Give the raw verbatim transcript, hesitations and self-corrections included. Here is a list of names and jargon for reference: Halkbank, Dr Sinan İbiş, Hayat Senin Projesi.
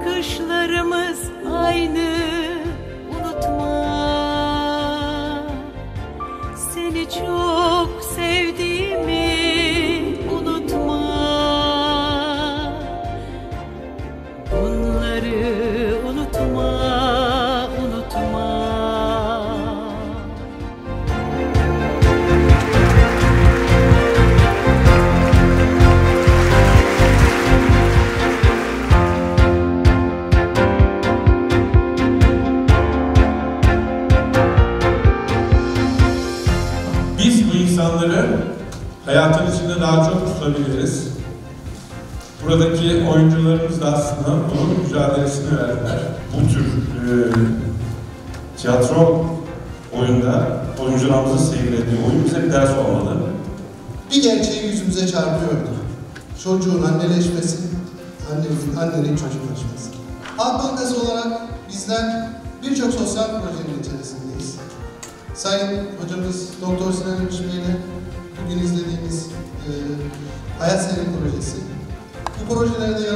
bakışlarımız aynı. Unutma, seni çok sevdiğimi unutma. Bunları unutma, unutma. İnsanları hayatın içinde daha çok tutabiliriz. Buradaki oyuncularımız da aslında bunun mücadelesini verdiler. Bu tür e, tiyatro oyunda oyuncularımızın seyirlediği oyun bize bir ders olmalı. Bir gerçeği yüzümüze çarpıyordu. Çocuğun anneleşmesi, annemizin annelerin çocuklaşması. Halk Bankası olarak bizler birçok sosyal projenin içerisindeyiz. Sayın hocamız Doktor Sinan İbiş Bey'le bugün izlediğimiz e, Hayat Senin Projesi. Bu projelerde